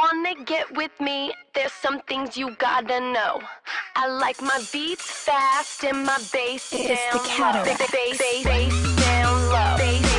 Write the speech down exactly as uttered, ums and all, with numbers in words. wanna get with me, there's some things you gotta know. I like my beats fast and my bass down low. Bass down low.